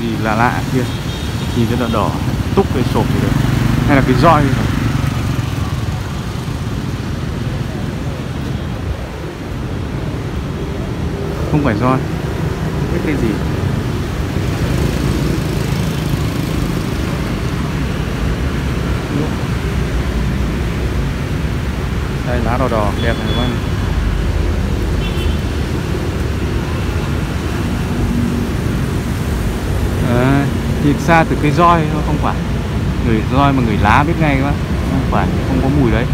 gì là lạ kia, nhìn cái đỏ đỏ túc cái sộp thì được, hay là cái roi thì được. Không phải roi, biết cái gì. Đây lá đỏ đỏ đẹp này các anh. Nhìn xa từ cây roi thôi, không phải người roi mà người lá biết ngay các bạn, không phải, không có mùi đấy,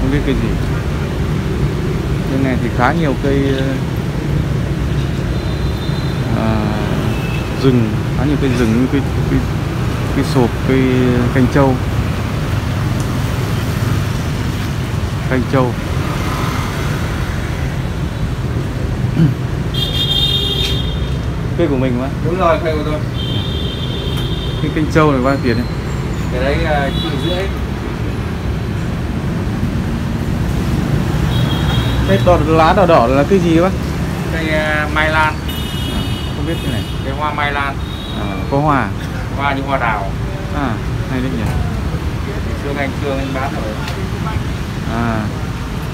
không biết cây gì. Bên này thì khá nhiều cây rừng, khá nhiều cây rừng như cây sộp, cây canh trâu. Canh trâu cây của mình mà. Đúng rồi, cây của tôi. Cái canh trâu này bao nhiêu tiền đấy? Cái đấy là 1,5 triệu. Cái đòn lá đỏ đỏ là cái gì bác? Cây mai lan. Không biết cái này. Cái hoa mai lan. Có hoa. Hoa như hoa đào. Hay đấy nhỉ. Trương anh bán rồi.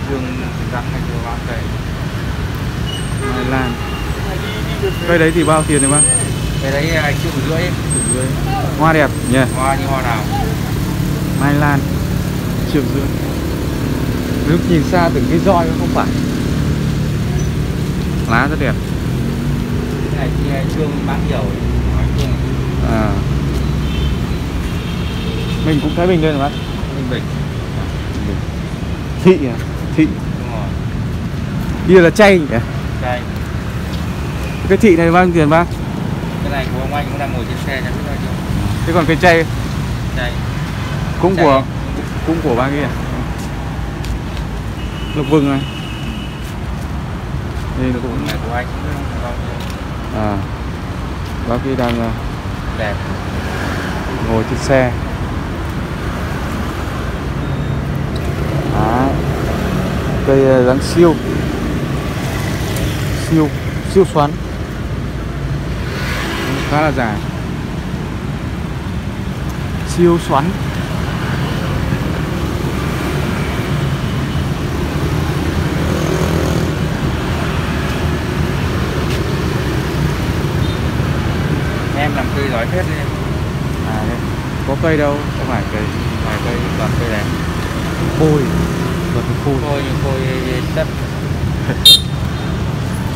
Trương bán cây. Mai lan. Cây đấy thì bao tiền đấy bác? Cây đấy 1,5 triệu. Hoa đẹp nhỉ. Hoa như hoa đào. Mai lan 1,5 triệu. Lúc nhìn xa từng cái roi không phải. Lá rất đẹp. Cái này thì Trương bán nhiều. Mình cũng Thái Bình đây rồi bác. Bình. Thị à? Thị. Đúng rồi. Bia là chay nhỉ? Chay. Cái thị này bao nhiêu tiền bác? Cái này của ông anh cũng đang ngồi trên xe chẳng biết bao nhiêu. Thế còn cái chay? Chay. Cũng của bác kia. Lộc vừng này. Đây là cũng này của anh. Bác kia đang đẹp ngồi trên xe. Cây dáng siêu xoắn, khá là dài. Siêu xoắn. Làm cây giỏi phết đi. Đây. Có cây đâu, không phải cây, ngoài cây toàn cây đẹp. Khôi, toàn khôi. Khôi chất.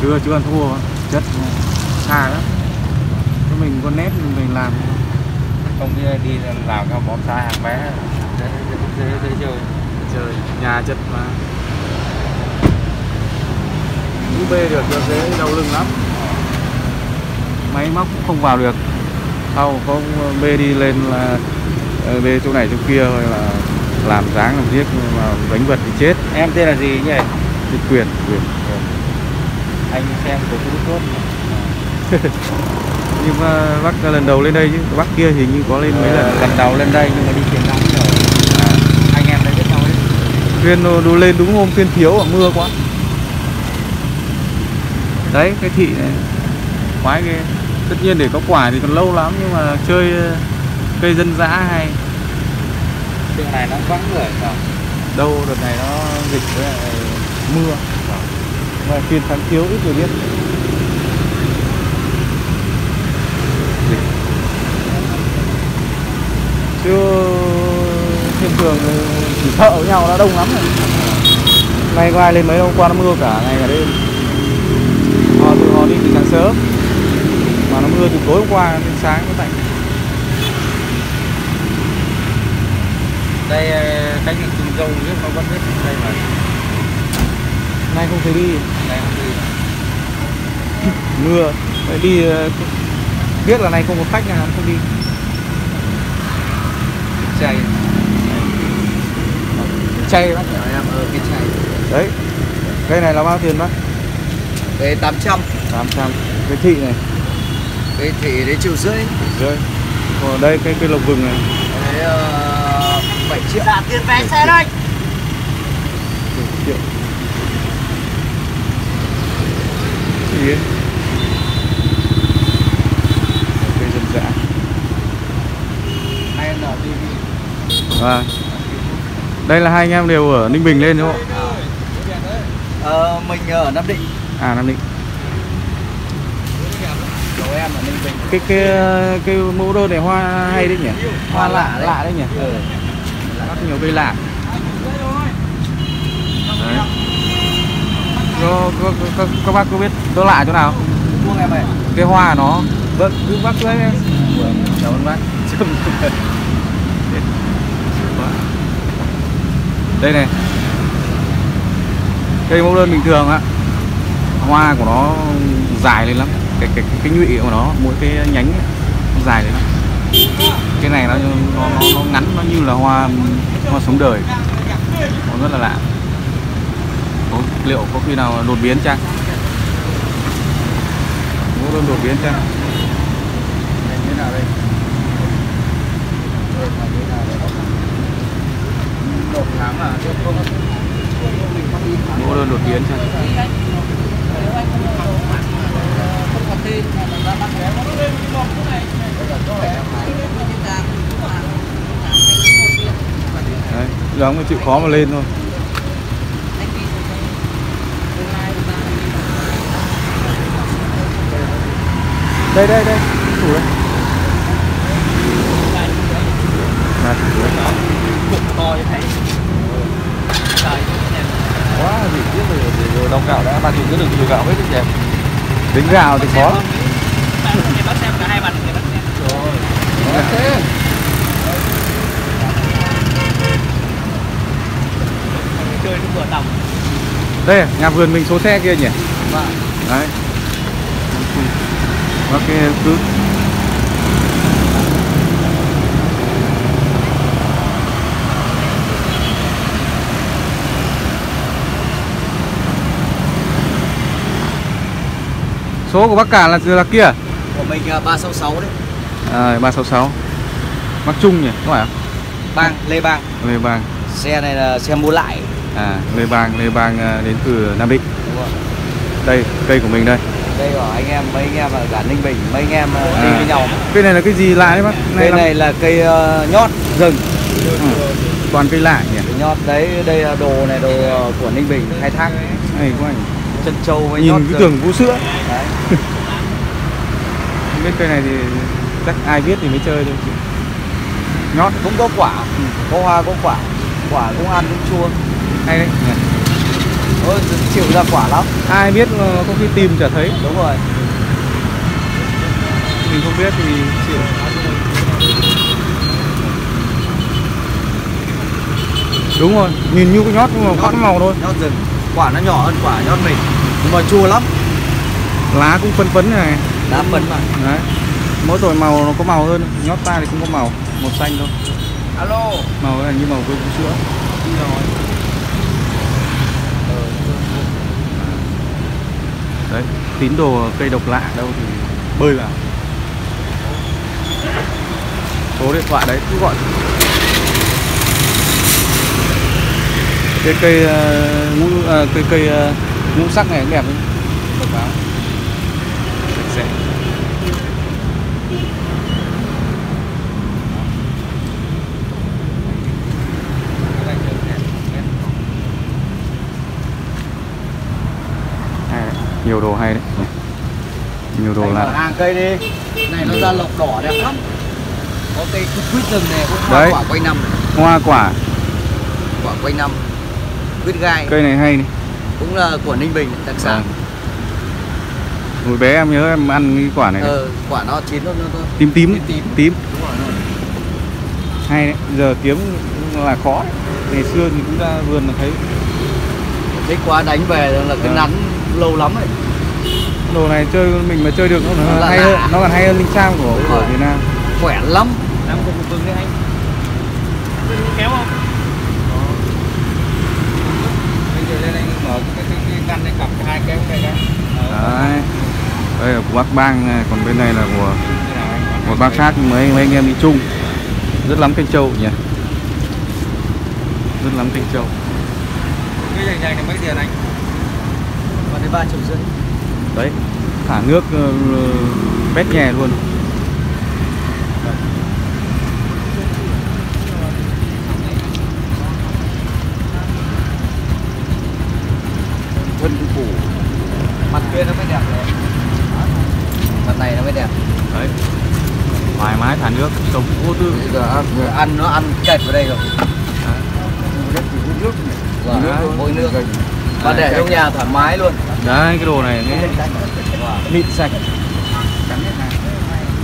Chưa ăn thua, chất xa lắm. Cái mình có nét mình làm. Không đi làm các bón xa hàng bé. Dễ chơi. Nhà chất mà. Cứ bê được dễ đau lưng lắm. Máy móc cũng không vào được, sau có bê đi lên là bê chỗ này chỗ kia rồi là làm dáng làm giết mà đánh vật thì chết. Em tên là gì nhỉ? Tên Quyền. Anh xem của tốt. Nhưng mà bác lần đầu lên đây chứ, bác kia hình như có lên mấy lần. Lần đầu lên đây nhưng mà đi chuyển năm rồi. Anh em đã biết nhau đấy. Tuyên lên đúng hôm Tuyên thiếu, mưa quá. Đấy cái thị này. Quái ghê. Tất nhiên để có quả thì còn lâu lắm, nhưng mà chơi cây dân dã hay. Đợt này nó vắng người sao? Đâu đợt này nó dịch với lại mưa. Mà phiên tháng thiếu ít người biết. Dịch. Chứ trên thường chỉ thợ với nhau nó đông lắm rồi. Nay có ai lên mấy hôm qua nó mưa cả ngày cả đêm. Họ đi từ sáng sớm. Mà nó mưa từ tối hôm qua đến sáng nó tạnh. Đây cách được trồng dâu biết nó vẫn biết đây mà. Nay không thấy đi. Mưa đi biết là nay không có khách nào không đi. Chay bác nhỉ em, cái chay. Đấy. Cây này là bao tiền bác? Cái 800. 800. Cái thị này. Cái thị đấy 1,5 triệu. Còn đây cái lộc vừng này. Đấy 7 triệu. Giảm tiền vé xe thôi. 7 triệu. Gì ấy? Vâng. Đây là hai anh em đều ở Ninh Bình lên đúng không? Mình ở Nam Định. À, Nam Định. Em ở Ninh Bình. Cái mẫu đơn này hoa hay đấy nhỉ? Hoa lạ đấy, lạ đấy nhỉ? Ừ. Rất nhiều cây lạ. Đấy. Các bác có biết nó lạ chỗ nào? Cái hoa nó. Vâng, cứ bác đấy em. Chào bác. Đây này. Cây mẫu đơn bình thường á. Hoa của nó dài lên lắm. Cái nhụy của nó, mỗi cái nhánh ấy, nó dài đấy lắm. Cái này nó ngắn, nó như là hoa sống đời. Nó rất là lạ. Liệu có khi nào đột biến chăng? Mẫu đơn đột biến chăng? Thế nào đây? Mẫu đơn đột biến chăng? Đấy, giờ mới chịu khó mà lên thôi. Đây đây đây, thủ đây. Quá gì tiếc rồi, đồng gạo đã, bà chị cứ đừng nhiều gạo hết đi kìa. Tính gạo thì có. Bác xem cả hai mặt thì bác xem. Rồi. Chơi nó vừa tầm. Đây, nhà vườn mình số xe kia nhỉ? Vâng. Đấy. Bác kia cứ số của bác cả là kia. Của mình 366 đấy. À, 366. Bác Trung nhỉ, có phải không? Bang, Lê Bang. Lê Bang. Xe này là xe mua lại. À, Lê Bang đến từ Nam Định. Đúng rồi. Đây, cây của mình đây. Đây của anh em, mấy anh em ở cả Ninh Bình, mấy anh em đi với nhau. Cây này là cái gì lạ đấy bác? Cây này là cây nhót rừng. Ừ. Toàn cây lạ nhỉ. Nhót đấy, đây là đồ này, đồ của Ninh Bình khai thác. Này của anh. Chân trâu với nhìn nhót cái tường vũ sữa. Đấy. Không biết cây này thì chắc ai biết thì mới chơi thôi. Nhót cũng có quả, có hoa có quả, quả cũng ăn cũng chua. Hay đấy. Ôi, chịu ra quả lắm. Ai biết có khi tìm chả thấy. Đúng rồi. Mình không biết thì chịu. Đúng rồi, nhìn như cái nhót nhưng mà khác màu thôi. Nhót rừng. Quả nó nhỏ hơn quả nhót mình. Nhưng mà chua lắm. Lá cũng phấn phấn này. Lá phấn mà. Đấy. Mỗi rồi màu nó có màu hơn. Nhót ta thì không có màu. Màu xanh thôi. Alo. Màu này như màu cây vũ sữa. Đi rồi. Đấy, tín đồ cây độc lạ đâu thì bơi vào. Số điện thoại đấy cứ gọi. Cái cây ngũ sắc này cũng đẹp đấy. Độc đáo. Sạch sẽ. Nhiều đồ hay đấy. Nhiều đồ là hàng cây đi. Này nó ra lộc đỏ đẹp lắm. Có cây quýt rừng này, có hoa quả quanh năm. Hoa quả quanh năm. Quýt gai. Cây này hay này. Cũng là của Ninh Bình đặc sản. Hồi bé em nhớ em ăn cái quả này. Quả nó chín luôn thôi. Tím. Đúng rồi. Hay đấy, giờ kiếm là khó đấy. Ngày xưa thì chúng ta vườn là thấy. Thích quá đánh về là cái nắn lâu lắm ấy. Đồ này chơi mình mà chơi được nó hay hơn, nó còn hay hơn linh sam của Việt Nam. Khỏe lắm. Đang có một cưng đấy anh. Kéo không? Bây giờ lên anh mở cái ngăn này cặp hai kéo này ra. Đấy. Đây là của bác Bang này, còn bên này là của một bác khác mấy anh em đi chung. Rất lắm canh trâu nhỉ. Rất lắm canh trâu. Cái dành này mấy tiền anh? Còn đến 3,5 triệu. Đấy, thả nước bét nhè luôn. kia nó mới đẹp đấy. Mặt này nó mới đẹp đấy, thoải mái thả nước sống vô tư. Bây giờ ăn nó ăn kẹt vào đây rồi bôi nước rồi và để trong nhà thoải mái luôn đấy. Cái đồ này mịn sạch,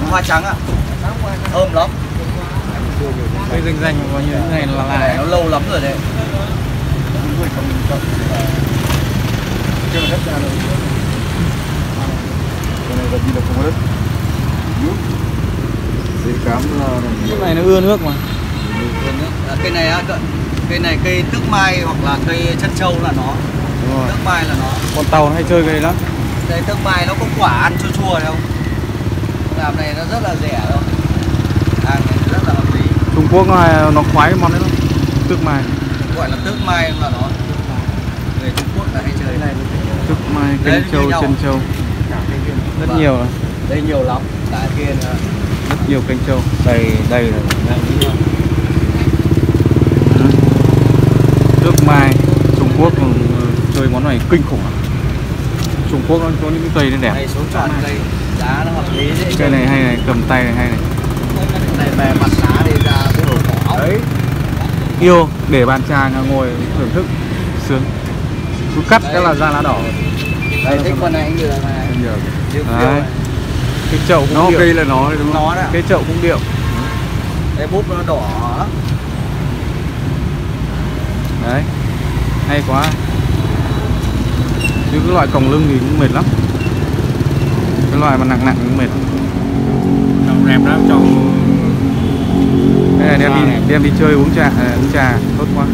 hoa trắng ạ, thơm lắm. Cái rình rành có như thế này là nó lâu lắm rồi đấy. Cái này nó ưa nước mà. Cây này á, cây này cây tước mai hoặc là cây chân trâu là nó. Tước mai là nó. Con tàu nó hay chơi cây lắm. Đây tước mai nó có quả ăn chua chua không? Làm này nó rất là rẻ đâu. Hàng này rất là hợp lý. Trung Quốc nó khoái cái món đấy lắm. Tước mai. Gọi là tước mai mà nó. Người Trung Quốc là hay chơi này. Tước mai, canh trâu, chân trâu. Rất nhiều. Đây nhiều lắm. Tại kia là rất nhiều canh trâu. Đây đây là tước mai. Trung Quốc chơi món này kinh khủng. Trung Quốc nó có những cây nó đẹp. Này số tròn cây giá nó hợp lý đấy. Cây này hay này, cầm tay này hay này. Này bè mặt đá đi ra cái đồ cỏ. Đấy. Yêu để bàn trà ngồi thưởng thức sướng. Cứ cắt đấy, cái là ra lá đỏ. Đây thích con này anh được này. Nhiều. Đấy. Cái chậu cũng nó điệu. Cây là nó đúng không? Nó cái chậu cũng điệu. Cái búp nó đỏ. Đấy. Hay quá. Chứ cái loại còng lưng thì cũng mệt lắm. Cái loại mà nặng nặng cũng mệt. Trong rèm đó trong cái này đem đi chơi uống trà tốt quá.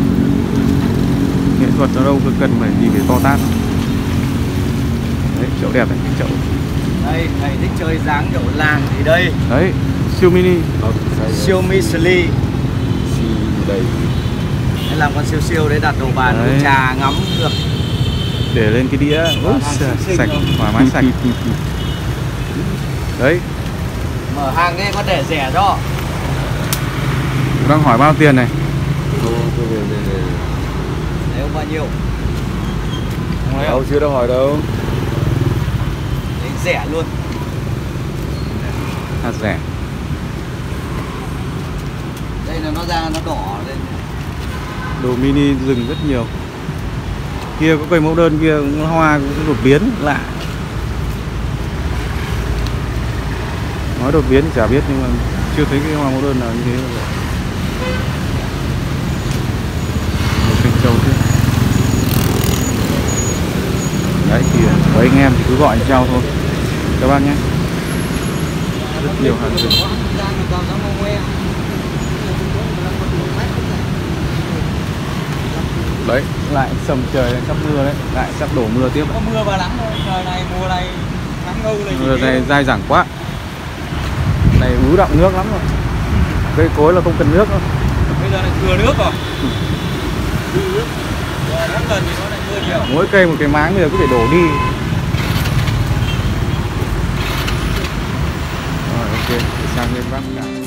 Nghệ thuật nó đâu cần phải gì phải to tát. Đấy, chậu đẹp này, chậu. Đây, thầy thích chơi dáng kiểu làng thì đây. Đấy, siêu mini. Siêu mini. Đây. Làm con siêu siêu đấy đặt đầu bàn uống trà ngắm được. Để lên cái đĩa sạch thoải mái sạch. Đấy. Mở hàng ấy có để rẻ cho. Đang hỏi bao tiền này? Đấy không bao nhiêu. Đâu chưa đâu hỏi đâu. Đấy rẻ luôn. Thật rẻ. Đây là nó ra nó đỏ lên. Đồ mini rừng rất nhiều. Kia có cây mẫu đơn kia cũng hoa cũng đột biến lạ. Nói đột biến thì chả biết nhưng mà chưa thấy cái hoa mẫu đơn nào như thế rồi. Đấy thì với anh em thì cứ gọi chào thôi các bạn nhé. Rất nhiều hàng rừng. Đấy lại sầm trời sắp mưa đấy, lại sắp đổ mưa tiếp. Có mưa và nắng thôi, trời này mùa này nắng ngâu này. Mùa này dai dẳng quá. Này ứ đọng nước lắm rồi. Cây cối là không cần nước đâu. Bây giờ này thừa nước rồi. Mỗi cây một cái máng bây giờ có thể đổ đi. Rồi ok, sang bên bác cả.